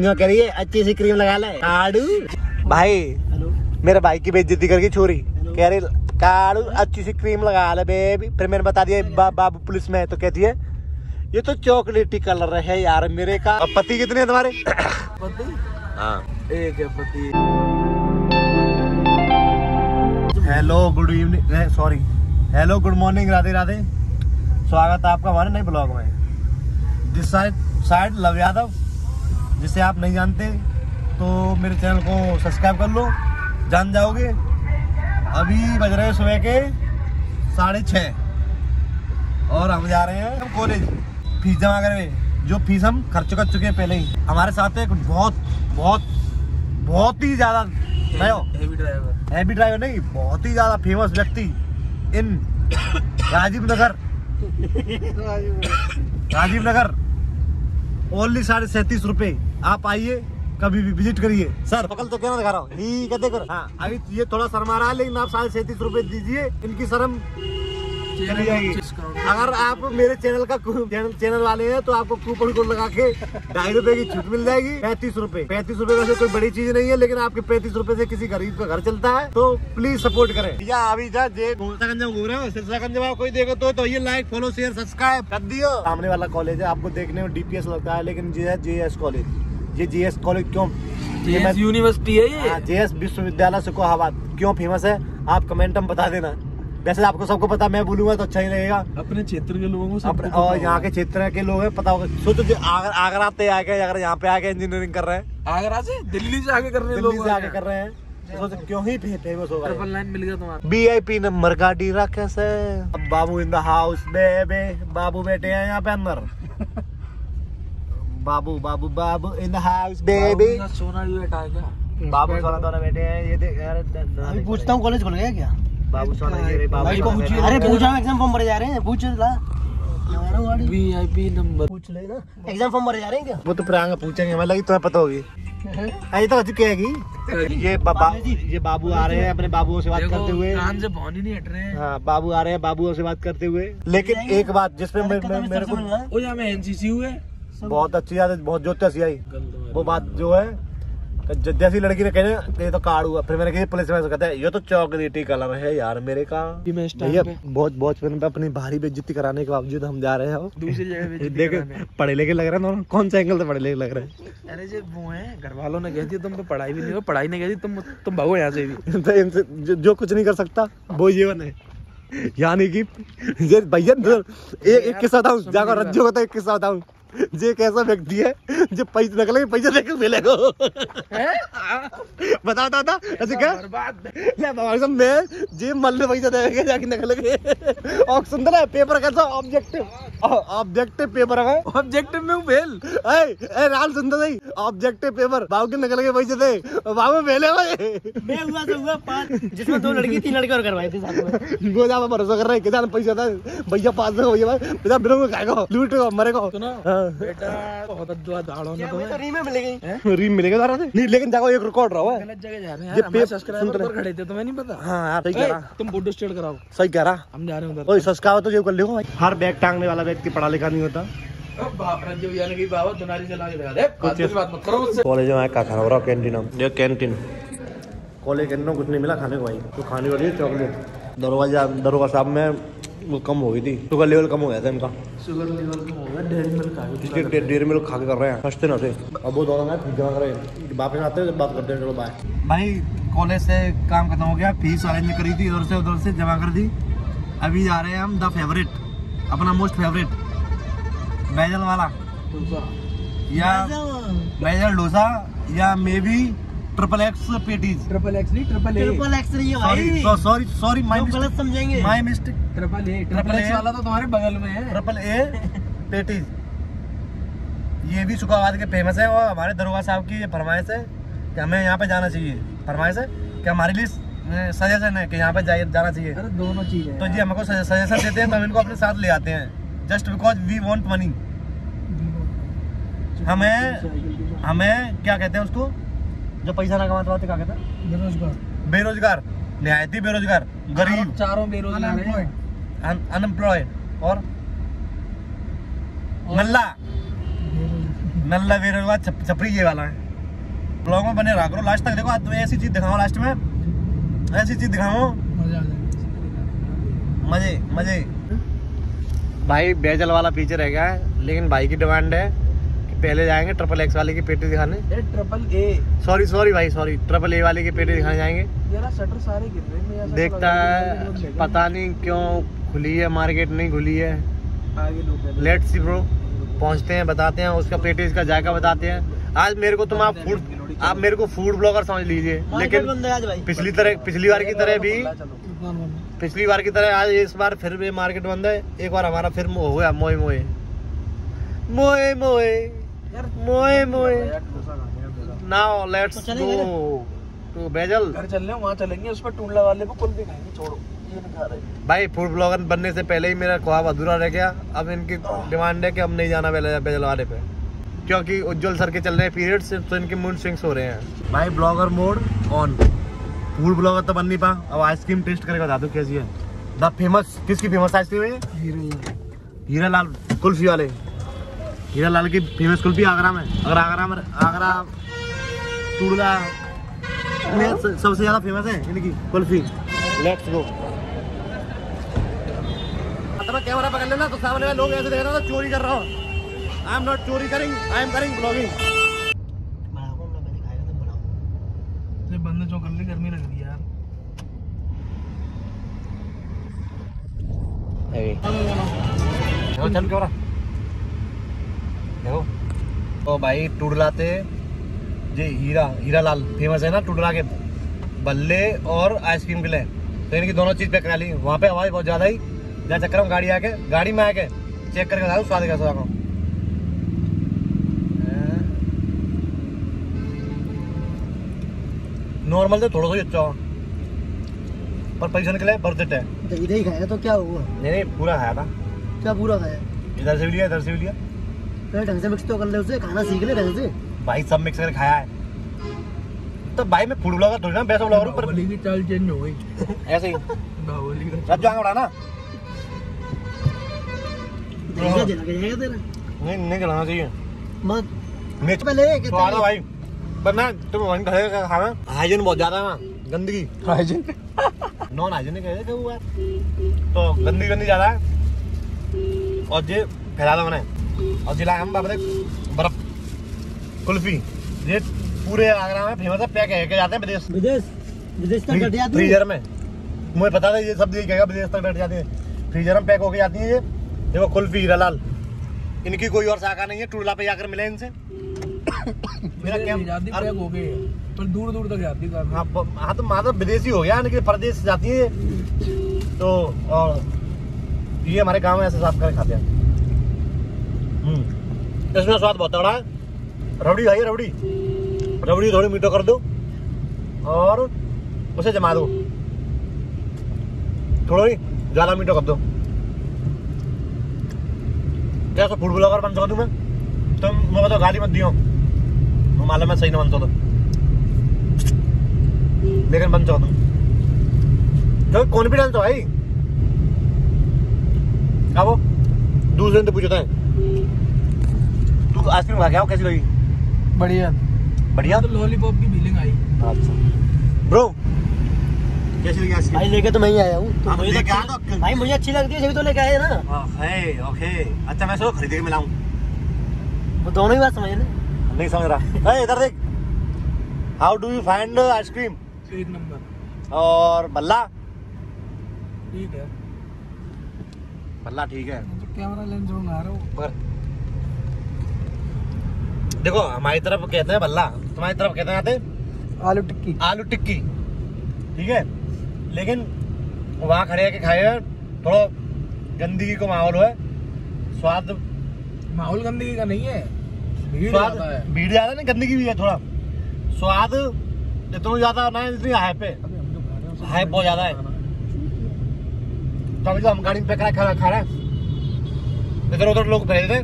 करिए अच्छी सी क्रीम लगा ले काड़ू भाई। मेरे भाई की बेइज्जती करके छोरी कह रही काड़ू अच्छी सी क्रीम लगा ले बेबी। फिर मैंने बता दिया बाबू पुलिस में है तो कहती है ये तो चॉकलेटी कलर है यार मेरे का। अब पति कितने हैं तुम्हारे? पति हाँ एक है पति। Hello good evening sorry hello good morning Radhe Radhe. स्वागत है आपका हमारे नए ब्लॉग में। दिस साइड लव यादव, जिसे आप नहीं जानते तो मेरे चैनल को सब्सक्राइब कर लो, जान जाओगे। अभी बज रहे हैं सुबह के 6:30 और हम जा रहे हैं हम कॉलेज फीस जमा करने। जो फीस हम खर्च कर चुके हैं पहले ही। हमारे साथ एक बहुत बहुत बहुत ही ज़्यादा हैवी ड्राइवर नहीं, बहुत ही ज़्यादा फेमस व्यक्ति इन राजीव नगर ओनली 37.5 रुपये। आप आइए कभी भी विजिट करिए। सर पकड़ तो क्या दिखा रहा हूँ ही कहते कर। हाँ अभी ये थोड़ा शर्मा रहा है लेकिन आप 37.5 रुपये दीजिए, इनकी शर्म चली जाएगी। अगर आप मेरे चैनल का चैनल वाले हैं तो आपको कूपन कोड लगा के 2.5 रुपये की छूट मिल जाएगी। 35 रुपये, 35 रुपये वैसे कोई बड़ी चीज नहीं है लेकिन आपके 35 रुपये से किसी गरीब का घर चलता है तो प्लीज सपोर्ट करें। भैया अभी घूम रहे हो सिरसागंज, कोई देखो तो ये लाइक फॉलो शेयर सब्सक्राइब कर दियो। सामने वाला कॉलेज है, आपको देखने में DPS लगता है लेकिन ये JS कॉलेज क्यों यूनिवर्सिटी है, JS विश्वविद्यालय शेखावत क्यों फेमस है, आप कमेंट में बता देना। वैसे आपको सबको पता, मैं भूलूंगा तो अच्छा ही रहेगा। अपने क्षेत्र के लोगों को और यहाँ के क्षेत्र के लोग है पता होगा। सोचो जो आगरा से आ गए, अगर यहाँ पे आके इंजीनियरिंग कर रहे हैं, आगरा से दिल्ली से आगे कर रहे हैं, लोग आगे कर रहे हैं, सोचो क्यों ही फेमस होगा। ट्रिपल लाइन मिल गया तुम्हारा VIP नंबर का डीरा कैसे। अब बाबू इन द हाउस बेबे, बाबू बैठे है यहाँ पे अंदर। बाबू बाबू बाबू इन द हाउस बेबी। सोना भी बैठा है क्या? बाबू सोना दोनों बैठे हैं। ये देख यार पूछता हूँ कॉलेज खुल गया क्या? बाबू सोना ये बाबू। अरे पूछा एग्जाम फॉर्म भरे जा रहे हैं, पूछ ला VIP नंबर पूछ लेना। एग्जाम फॉर्म भरे जा रहे हैं क्या? वो तो प्रांगा पूछेंगे हमें, लगी तुम्हें पता होगी। अरे तो अच्छी कहेगी ये बाबू आ रहे हैं अपने बाबुओं से बात करते हुए। कान से भौनी नहीं हट रहे हैं। हाँ बाबू आ रहे हैं बाबुओं से बात करते हुए। लेकिन एक बात जिसपे मेरे को NCC हुए बहुत अच्छी याद है, बहुत जोश आई वो बात जो है, जैसी लड़की ने कहना ये तो काड़ हुआ, फिर मैंने कहा पुलिस में कहता है ये तो चॉकलेटी कलर है यार मेरे का। भैया बहुत अपनी भारी बेइज्जती कराने के बावजूद हम जा रहे हैं दूसरी जगह। देख पढ़े लेके लग रहा है, कौन सा एंगल से पढ़े लेके लग रहा है? अरे जी वो है घर वालों ने कहती तुम तो पढ़ाई भी नहीं हो, पढ़ाई नहीं कहती तुम भागो यहाँ से भी। इनसे जो कुछ नहीं कर सकता वो जीवन है, यानी की भैया एक किस्सा बताऊँ, रज्जू होता है एक किस्सा बताऊँ। ये कैसा व्यक्ति है जो पैसे निकलेंगे, पैसे देकर मिलेगा बता दादा ऐसे क्या मैं जेब मल्ले पैसा देगा जाके निकलेंगे। और सुंदर है पेपर कैसा ऑब्जेक्टिव पेपर है, ऑब्जेक्टिव में फेल ए राल सुंदर सही ऑब्जेक्टिव पेपर बाबू के निकलेंगे पैसे दे बाबू फेल है। जिसमें 2 लड़की 3 लड़के और करवाए थे वो भरोसा कर रहे किसान पैसा था भैया पास हो मरेगा बेटा। बहुत रीम मिलेगा दोबारा से नहीं, लेकिन जाओ एक रिकॉर्ड रहा है गलत जगह जा रहे हैं यार। हमारे सब्सक्राइबर पर खड़े थे तुम्हें नहीं पता। हाँ यार सही कह रहा, तुम फोटो स्टेट कराओ। सही कह रहा, हम जा रहे हैं उधर। ओए सस्का तो ये कर लेगो भाई। हर बैग टांगने वाला व्यक्ति पढ़ा लिखा नहीं होता। कॉलेज में क्या खा रहा कैंटीन कॉलेज कैंटीन कुछ नहीं मिला खाने को भाई, तो खाने वाली है चॉकलेट। दरोगा साहब में वो कम हो गई थी, शुगर लेवल कम हो गया था इनका, शुगर लेवल कम हो गया। डेयरी मिल्क खा के कर रहे हैं फर्स्ट दिन से। अब वो दोनों वापस आते हैं बात करते हैं। चलो बाय भाई। कॉलेज से काम खत्म हो गया, फीस अरेंज करी थी उधर से जमा कर दी। अभी जा रहे हैं हम द फेवरेट, अपना मोस्ट फेवरेट बैजल वाला या बैजल डोसा या may be XXX patties. XXX नहीं है भाई, सॉरी माय मिस्टेक, गलत समझेंगे माय मिस्टेक। XXX वाला तो तुम्हारे बगल में है। XXA पेटीज ये भी शुकाबाद के फेमस है और हमारे दरोगा साहब की फरमाइश है कि हमें यहाँ पे जाना चाहिए। फरमाइश है कि हमारे लिए सजेशन है कि यहाँ पे जाना चाहिए। दोनों चीजें तो जी हमको सजेशन देते हैं तो हम इनको अपने साथ ले आते हैं just because we want money. हमें क्या कहते हैं उसको जो पैसा ना कमाते क्या कहते हैं? बेरोजगार, निहायती बेरोजगार, गरीब, चारों बेरोजगार, अनएम्प्लॉयड और नल्ला नल्ला वीरलवा छपरी ये वाला है। ब्लॉग में बने रहा करो लास्ट तक। देखो आज तुम्हें ऐसी चीज दिखाऊं, लास्ट में ऐसी चीज दिखाऊं, मजे मजे। भाई बेजल वाला पीछे रह गया है, लेकिन भाई की डिमांड है कि पहले जाएंगे ट्रिपल एक्स वाले की पेटी दिखाने। ट्रिपल ए वाले की पेटी दिखाने जाएंगे। यार शटर सारे गिर रहे हैं, देखता है पता नहीं क्यों खुली है, मार्केट नहीं खुली है। लेट्स सी ब्रो, पहुँचते हैं, बताते हैं उसका पेटी, इसका जायका बताते हैं। आज मेरे को तुम आप मेरे को फूड ब्लॉगर समझ लीजिए, लेकिन पिछली बार की तरह आज इस बार फिर भी मार्केट बंद है। एक बार हमारा फिर हो गया मोए। Now let's go to bagel. घर चल रहे हैं, वहाँ चलेंगे, उस पर टुंडला वाले को कुल्फी खाएंगे। छोड़ो ये नहीं खा रहे। भाई फूड ब्लॉगर बनने से पहले ही मेरा ख्वाब अधूरा रह गया। अब इनकी डिमांड है कि हम नहीं जाना बेजल वाले पे, क्योंकि उज्जवल सर के चल रहे हैं पीरियड्स, तो इनके मूड स्विंग्स हो रहे हैं। भाई blogger mode on, food blogger तो बन नहीं पा। अब आइसक्रीम टेस्ट करके बता दो कैसी है। द फेमस, किसकी फेमस आइसक्रीम है? हीरा लाल कुल्फी वाले, हीरा लाल की फेमस कुल्फी आगरा में। आगरा टुंडला सबसे ज्यादा फेमस है इनकी कुल्फी। Let's go. कैमरा पकड़ लेना तो सामने में लोग ऐसे देख रहे हो चोरी कर रहा हूँ। I am not चोरी करेंगे, I am करेंगे ब्लॉगिंग। ये बंदे जो गली गर्मी लग रही है यार। चल क्यों रहा? देखो। तो भाई टुंडला ते जी हीरा लाल फेमस है ना टुंडला के बल्ले और आइसक्रीम के लिए, तो इनकी दोनों चीज पैक करा ली। वहाँ पे आवाज बहुत ज्यादा ही जा चक्कर हूँ। गाड़ी में आके चेक करके बता दूँ स्वाद कैसा लगा। नॉर्मल तो थोड़ा सा ही अच्छा पर पैसा के लिए बर्थ है। इधर ही खाया तो क्या हुआ? नहीं पूरा खाया था। क्या पूरा खाया? इधर से भी लिया। पहले ढंग से मिक्स तो कर ले, उसे खाना सीख ले ढंग से। भाई सब मिक्स करके खाया है। तो भाई मैं फूड ब्लॉगर थोड़ी ना, वैसा ब्लॉगर हूं, पर मेरी चाल चेंज हो गई ऐसे ही। बाहुली का अब जाएगा उड़ाना जगह जगह तेरा नहीं करना चाहिए। मत मिर्च पे ले के तो आ रहा भाई बना। तुम वहीं खड़े खाना, हाइजीन बहुत ज्यादा है ना, गंदगी हाइजीन नॉन हाइजीनिक है वो यार, तो गंदगी ज्यादा है। और ये फैला दो मैंने और जिला हम बाबरे बर्फ कुल्फी ये पूरे आगरा में फेमस है। पैक है के जाते हैं विदेश तक जाती है फ्रीजर में। मुझे पता था ये सब दिए कहेगा विदेश तक बैठ जाती है, फ्रीजर में पैक होके जाती है। ये देखो कुल्फी हीरा लाल, इनकी कोई और शाखा नहीं है। टुंडला पे जाकर मिले इनसे। मेरा कैंप हो गए पर दूर तक जाती है। हाँ तो माता विदेशी हो गया, लेकिन परदेश जाती है। तो और ये हमारे गाँव में ऐसे साफ कर खाते हैं। इसमें स्वाद बहुत तगड़ा है। रबड़ी खाइए, रबड़ी थोड़ी मीठो कर दो और उसे जमा दो, थोड़ी ज़्यादा मीठो कर दो। क्या तो फूड ब्लॉगर बन सकता हूँ मैं? तुम मैं बताओ गाली मत दियो, मालूम है सही ना बन सकता, लेकिन बन सकता क्योंकि कॉन्फिडेंस भाई। अब वो दूसरे से पूछता है तू आइसक्रीम खा गया कैसी लगी? बढ़िया तो लॉलीपॉप की फीलिंग आई। अच्छा ब्रो कैसी लगी आइसक्रीम? भाई लेके तो मैं ही आया हूँ तो भाई मुझे अच्छी लगती है, तो लेके आए ना। ओके अच्छा मैं खरीद के मिलाऊँ, दोनों ही बात समझ ना नहीं समझ रहा। इधर देख, how do you find ice cream? एक नंबर। और बल्ला ठीक है, बल्ला ठीक है। तो कैमरा लेंस आ रहा हूं पर देखो हमारी तरफ कहते हैं बल्ला, तुम्हारी तरफ कहते हैं आलू टिक्की ठीक है। लेकिन वहाँ खड़े आके खाए हैं, थोड़ा गंदगी को माहौल है, स्वाद माहौल गंदगी का नहीं है, स्वाद भीड़ ज्यादा नहीं, गंदगी भी है थोड़ा, स्वाद इतना ज्यादा ना इतनी हाइप बहुत ज्यादा है। तभी तो हम गाड़ी में पैक करा खा रहे हैं, इधर उधर लोग भेज रहे,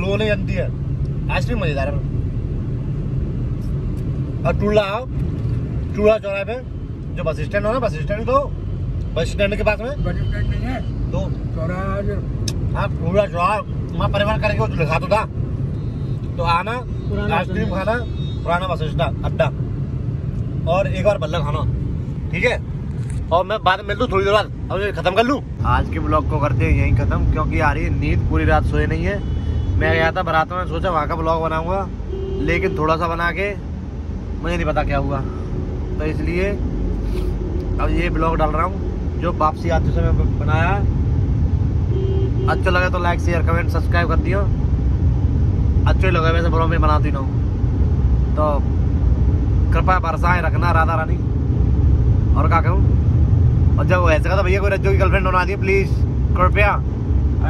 लोगों ने जानती है आइसक्रीम मजेदार है। और टुंडला चौराहे पे जो बस स्टैंड हो ना, बस स्टैंड के पास में तो चौराहा, हाँ टुंडला चौराहा, वहाँ परिवार करके लिखा तो था तो आना आइसक्रीम खाना, पुराना बस अड्डा, और एक बार भल्ला खाना, ठीक है। और मैं बाद में मिल दूँ थोड़ी देर बाद, अब खत्म कर लूँ। आज के ब्लॉग को करते हैं यहीं खत्म, क्योंकि आ रही है नींद, पूरी रात सोए नहीं है। मैं गया था बरात में, सोचा वहाँ का ब्लॉग बनाऊँगा, लेकिन थोड़ा सा बना के मुझे नहीं पता क्या हुआ, तो इसलिए अब ये ब्लॉग डाल रहा हूँ जो वापसी आते समय बनाया। अच्छा लगा तो लाइक शेयर कमेंट सब्सक्राइब कर दियो। अच्छे लगे वैसे ब्लॉग में बनाती ना हूँ, तो कृपया बरसाएँ रखना राधा रानी। और क्या कहूँ, और जब ऐसा तो भैया कोई रज्जो की गर्लफ्रेंड बना दी प्लीज़ कृपया,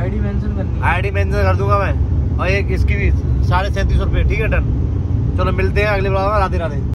आईडी मेंशन करनी, आईडी मेंशन कर दूंगा मैं। और एक इसकी भी 350 रुपये, ठीक है डन। चलो मिलते हैं अगले ब्लॉग में, राधे राधे।